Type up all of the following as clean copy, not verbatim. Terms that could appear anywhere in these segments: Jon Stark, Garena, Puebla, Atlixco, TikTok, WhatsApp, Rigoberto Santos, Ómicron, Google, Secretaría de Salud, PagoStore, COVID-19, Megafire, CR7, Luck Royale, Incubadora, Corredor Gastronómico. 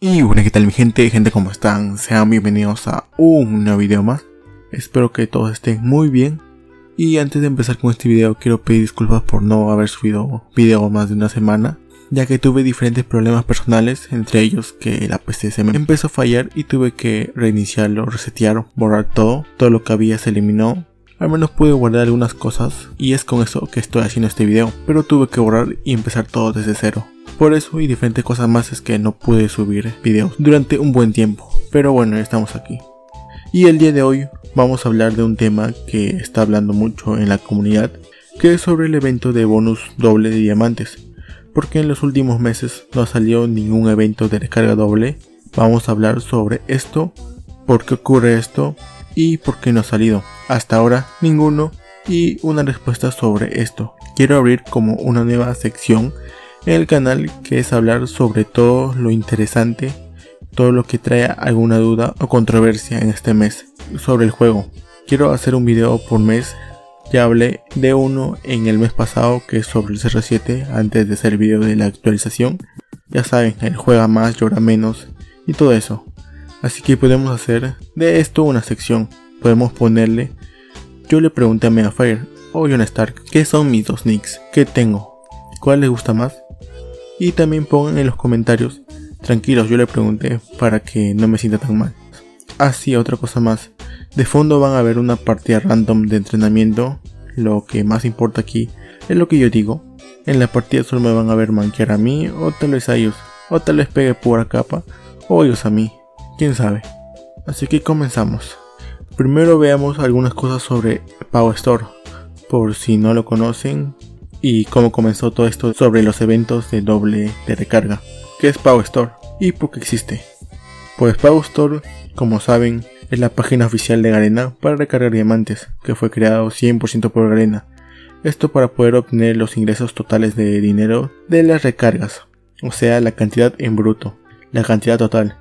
Y bueno, ¿qué tal mi gente? ¿Cómo están? Sean bienvenidos a un nuevo video más. Espero que todos estén muy bien. Y antes de empezar con este video, quiero pedir disculpas por no haber subido video más de una semana, ya que tuve diferentes problemas personales, entre ellos que la PC se me empezó a fallar y tuve que reiniciarlo, resetear, borrar todo lo que había se eliminó. Al menos pude guardar algunas cosas y es con eso que estoy haciendo este video, pero tuve que borrar y empezar todo desde cero. Por eso y diferentes cosas más es que no pude subir videos durante un buen tiempo, pero bueno, ya estamos aquí. Y el día de hoy vamos a hablar de un tema que está hablando mucho en la comunidad, que es sobre el evento de bonus doble de diamantes, porque en los últimos meses no salió ningún evento de recarga doble. Vamos a hablar sobre esto, por qué ocurre esto y por qué no ha salido hasta ahora ninguno, y una respuesta sobre esto. Quiero abrir como una nueva sección en el canal, que es hablar sobre todo lo interesante, todo lo que trae alguna duda o controversia en este mes sobre el juego. Quiero hacer un video por mes. Ya hablé de uno en el mes pasado, que es sobre el CR7, antes de hacer el video de la actualización. Ya saben, él juega más, llora menos y todo eso. Así que podemos hacer de esto una sección. Podemos ponerle: yo le pregunté a Megafire o Jon Stark qué son mis dos nicks, qué tengo, cuál les gusta más. Y también pongan en los comentarios: tranquilos, yo le pregunté, para que no me sienta tan mal. Así, otra cosa más. De fondo van a ver una partida random de entrenamiento. Lo que más importa aquí es lo que yo digo. En la partida solo me van a ver manquear a mí, o tal vez a ellos, o tal vez pegue pura capa, o ellos a mí, quién sabe. Así que comenzamos. Primero veamos algunas cosas sobre PagoStore, por si no lo conocen, y cómo comenzó todo esto sobre los eventos de doble de recarga. ¿Qué es PagoStore y por qué existe? Pues PagoStore, como saben, es la página oficial de Garena para recargar diamantes, que fue creado 100% por Garena. Esto para poder obtener los ingresos totales de dinero de las recargas, o sea, la cantidad en bruto, la cantidad total,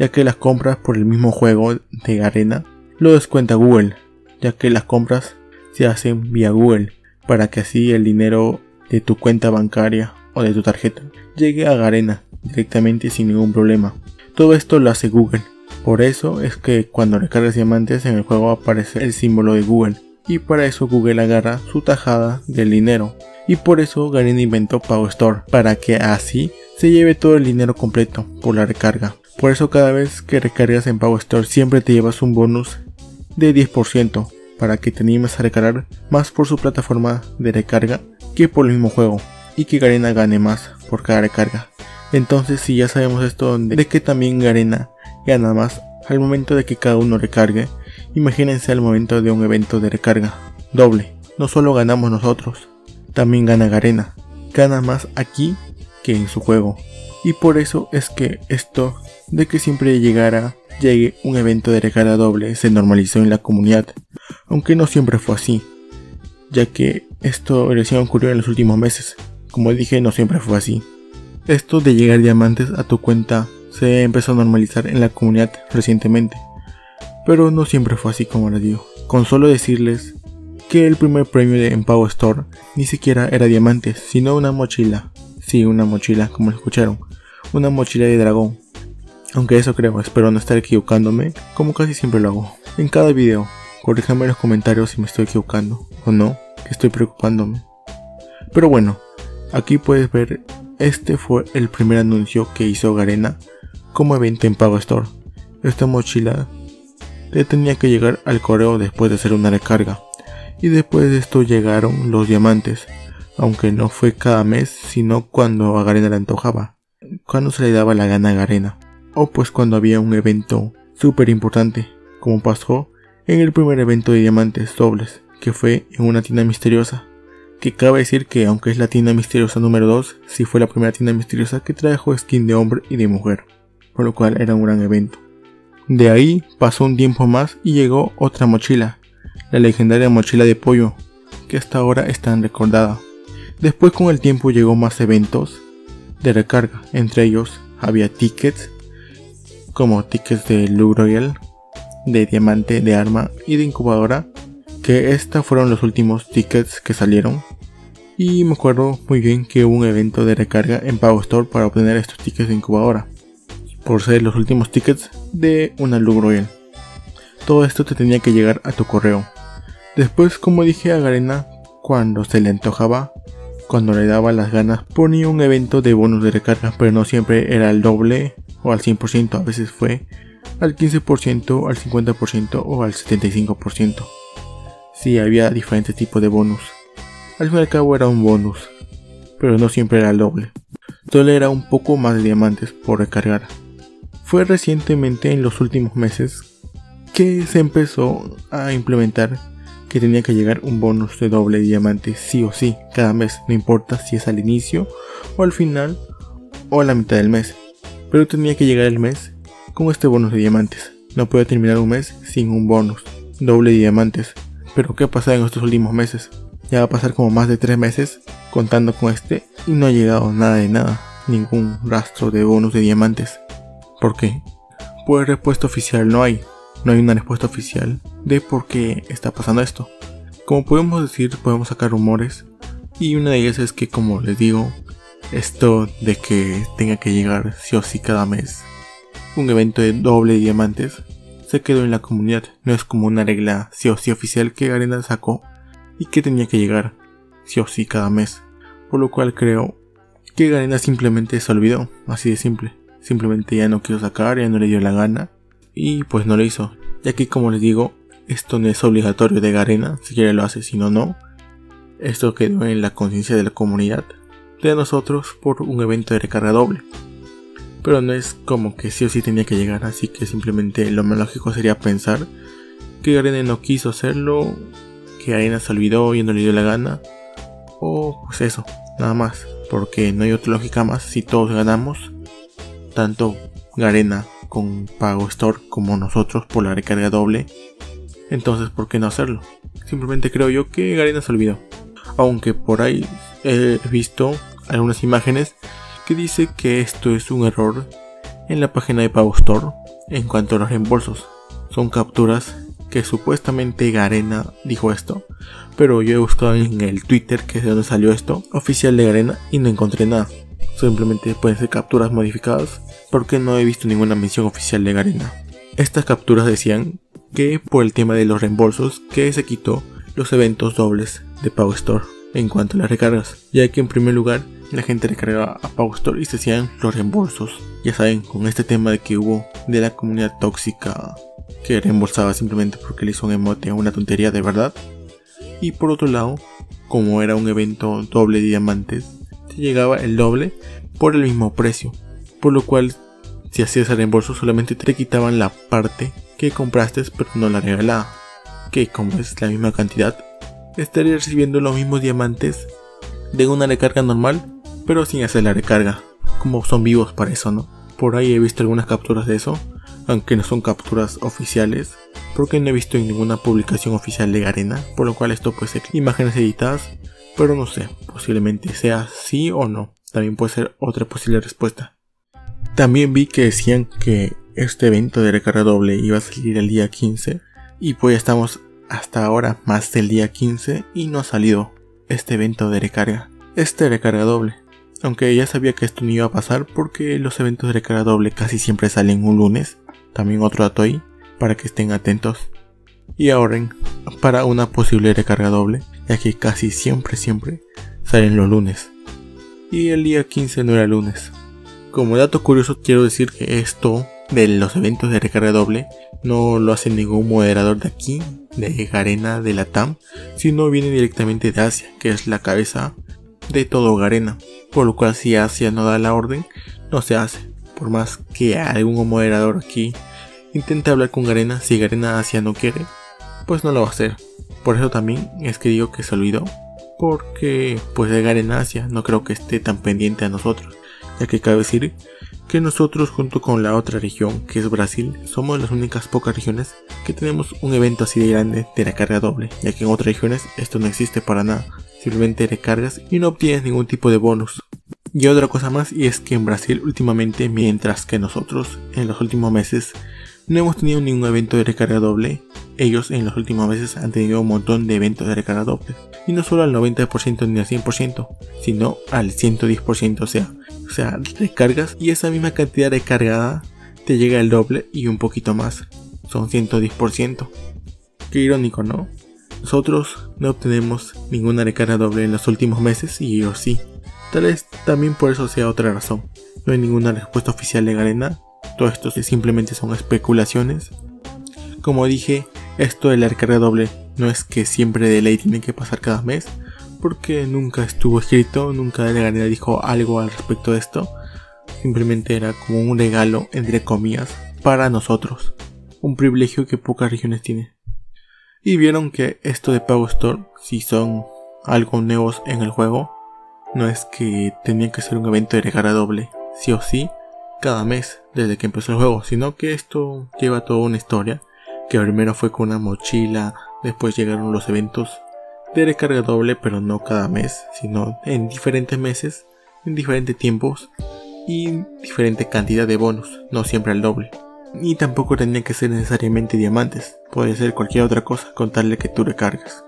ya que las compras por el mismo juego de Garena lo descuenta Google, ya que las compras se hacen vía Google, para que así el dinero de tu cuenta bancaria o de tu tarjeta llegue a Garena directamente sin ningún problema. Todo esto lo hace Google. Por eso es que cuando recargas diamantes en el juego aparece el símbolo de Google, y para eso Google agarra su tajada del dinero, y por eso Garena inventó PagoStore, para que así se lleve todo el dinero completo por la recarga. Por eso cada vez que recargas en PagoStore siempre te llevas un bonus de 10%, para que te animes a recargar más por su plataforma de recarga que por el mismo juego, y que Garena gane más por cada recarga. Entonces, si ya sabemos esto de que también Garena gana más al momento de que cada uno recargue, imagínense al momento de un evento de recarga doble. No solo ganamos nosotros, también gana Garena. Gana más aquí que en su juego. Y por eso es que esto de que siempre llegue un evento de recarga doble se normalizó en la comunidad. Aunque no siempre fue así, ya que esto recién ocurrió en los últimos meses. Como dije, no siempre fue así. Esto de llegar diamantes a tu cuenta se empezó a normalizar en la comunidad recientemente, pero no siempre fue así, como les digo. Con solo decirles que el primer premio en PagoStore ni siquiera era diamantes, sino una mochila. Sí, una mochila, como escucharon, una mochila de dragón. Aunque eso creo, espero no estar equivocándome, como casi siempre lo hago en cada video. Corríjanme en los comentarios si me estoy equivocando o no, que estoy preocupándome. Pero bueno, aquí puedes ver, este fue el primer anuncio que hizo Garena como evento en PagoStore. Esta mochila te tenía que llegar al correo después de hacer una recarga, y después de esto llegaron los diamantes, aunque no fue cada mes, sino cuando a Garena le antojaba, cuando se le daba la gana a Garena, o pues cuando había un evento súper importante, como pasó en el primer evento de diamantes dobles, que fue en una tienda misteriosa. Que cabe decir que, aunque es la tienda misteriosa número 2, sí fue la primera tienda misteriosa que trajo skin de hombre y de mujer, por lo cual era un gran evento. De ahí pasó un tiempo más y llegó otra mochila, la legendaria mochila de pollo, que hasta ahora es tan recordada. Después, con el tiempo, llegó más eventos de recarga, entre ellos había tickets, como tickets de Loot Royal, de diamante, de arma y de incubadora, que estos fueron los últimos tickets que salieron. Y me acuerdo muy bien que hubo un evento de recarga en PagoStore para obtener estos tickets de incubadora. por ser los últimos tickets de un Alugruel. Todo esto te tenía que llegar a tu correo. Después, como dije, a Garena, cuando se le antojaba, cuando le daba las ganas, ponía un evento de bonus de recargas, pero no siempre era al doble o al 100%, a veces fue al 15%, al 50% o al 75%. Sí, había diferentes tipos de bonus. Al fin y al cabo era un bonus, pero no siempre era el doble. Solo era un poco más de diamantes por recargar. Fue recientemente, en los últimos meses, que se empezó a implementar que tenía que llegar un bonus de doble diamante sí o sí cada mes, no importa si es al inicio o al final o a la mitad del mes, pero tenía que llegar el mes con este bonus de diamantes. No podía terminar un mes sin un bonus doble de diamantes. Pero ¿qué ha pasado en estos últimos meses? Ya va a pasar como más de 3 meses contando con este y no ha llegado nada de nada, ningún rastro de bonus de diamantes. ¿Por qué? Pues respuesta oficial no hay una respuesta oficial de por qué está pasando esto. Como podemos decir, podemos sacar rumores, y una de ellas es que, como les digo, esto de que tenga que llegar sí o sí cada mes un evento de doble de diamantes se quedó en la comunidad. No es como una regla sí o sí oficial que Garena sacó y que tenía que llegar sí o sí cada mes, por lo cual creo que Garena simplemente se olvidó, así de simple. Simplemente ya no quiso sacar, ya no le dio la gana y pues no lo hizo, ya que, como les digo, esto no es obligatorio de Garena. Si quiere lo hace, si no, no. Esto quedó en la conciencia de la comunidad, de nosotros, por un evento de recarga doble, pero no es como que sí o sí tenía que llegar. Así que simplemente lo más lógico sería pensar que Garena no quiso hacerlo, que Garena se olvidó y no le dio la gana, o pues eso, nada más, porque no hay otra lógica más. Si todos ganamos, tanto Garena con PagoStore como nosotros, por la recarga doble, entonces ¿por qué no hacerlo? Simplemente creo yo que Garena se olvidó. Aunque por ahí he visto algunas imágenes que dice que esto es un error en la página de PagoStore en cuanto a los reembolsos. Son capturas que supuestamente Garena dijo esto, pero yo he buscado en el Twitter, que es de donde salió esto, oficial de Garena, y no encontré nada. Simplemente pueden ser capturas modificadas, porque no he visto ninguna mención oficial de Garena. Estas capturas decían que por el tema de los reembolsos, que se quitó los eventos dobles de PagoStore en cuanto a las recargas, ya que en primer lugar la gente recargaba a PagoStore y se hacían los reembolsos. Ya saben, con este tema de que hubo de la comunidad tóxica que reembolsaba simplemente porque le hizo un emote a una tontería de verdad. Y por otro lado, como era un evento doble de diamantes, te llegaba el doble por el mismo precio, por lo cual si hacías el reembolso solamente te quitaban la parte que compraste, pero no la regalada, que como es la misma cantidad, estarías recibiendo los mismos diamantes de una recarga normal, pero sin hacer la recarga, como son vivos para eso, ¿no? Por ahí he visto algunas capturas de eso, aunque no son capturas oficiales, porque no he visto en ninguna publicación oficial de Garena, por lo cual esto puede ser imágenes editadas, pero no sé, posiblemente sea sí o no, también puede ser otra posible respuesta. También vi que decían que este evento de recarga doble iba a salir el día 15, y pues ya estamos hasta ahora más del día 15 y no ha salido este evento de recarga, este recarga doble. Aunque ya sabía que esto no iba a pasar, porque los eventos de recarga doble casi siempre salen un lunes. También otro dato ahí, para que estén atentos y ahorren para una posible recarga doble, ya que casi siempre salen los lunes, y el día 15 no era lunes. Como dato curioso, quiero decir que esto de los eventos de recarga doble no lo hace ningún moderador de aquí, de Garena, de la TAM, sino viene directamente de Asia, que es la cabeza de todo Garena. Por lo cual, si Asia no da la orden, no se hace. Por más que algún moderador aquí intente hablar con Garena, si Garena Asia no quiere, pues no lo va a hacer. Por eso también es que digo que se olvidó, porque pues de Garena Asia no creo que esté tan pendiente a nosotros, ya que cabe decir que nosotros, junto con la otra región que es Brasil, somos las únicas pocas regiones que tenemos un evento así de grande de recarga doble, ya que en otras regiones esto no existe para nada, simplemente recargas y no obtienes ningún tipo de bonus. Y otra cosa más, y es que en Brasil últimamente, mientras que nosotros en los últimos meses no hemos tenido ningún evento de recarga doble, ellos en los últimos meses han tenido un montón de eventos de recargadores, y no solo al 90% ni al 100%, sino al 110%, o sea, recargas y esa misma cantidad recargada te llega el doble y un poquito más, son 110%. Qué irónico, ¿no? Nosotros no obtenemos ninguna recarga doble en los últimos meses y ellos sí. Tal vez también por eso sea otra razón. No hay ninguna respuesta oficial legal en nada. Todo esto simplemente son especulaciones. Como dije, esto de la recarga doble no es que siempre de ley tiene que pasar cada mes, porque nunca estuvo escrito, nunca la legalidad dijo algo al respecto de esto. Simplemente era como un regalo, entre comillas, para nosotros. Un privilegio que pocas regiones tienen. Y vieron que esto de PagoStore, si son algo nuevos en el juego, no es que tenía que ser un evento de recarga doble, sí o sí, cada mes desde que empezó el juego, sino que esto lleva toda una historia, que primero fue con una mochila, después llegaron los eventos de recarga doble, pero no cada mes, sino en diferentes meses, en diferentes tiempos y diferente cantidad de bonos, no siempre al doble. Y tampoco tenía que ser necesariamente diamantes, puede ser cualquier otra cosa con tal de que tú recargas.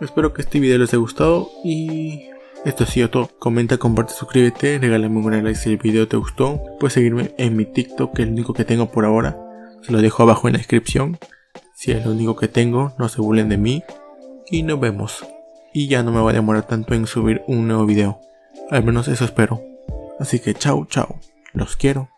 Espero que este video les haya gustado y esto ha sido todo. Comenta, comparte, suscríbete, regálame un gran like si el video te gustó. Puedes seguirme en mi TikTok, que es lo único que tengo por ahora, se lo dejo abajo en la descripción. Si es lo único que tengo, no se burlen de mí y nos vemos. Y ya no me va a demorar tanto en subir un nuevo video, al menos eso espero. Así que chao, los quiero.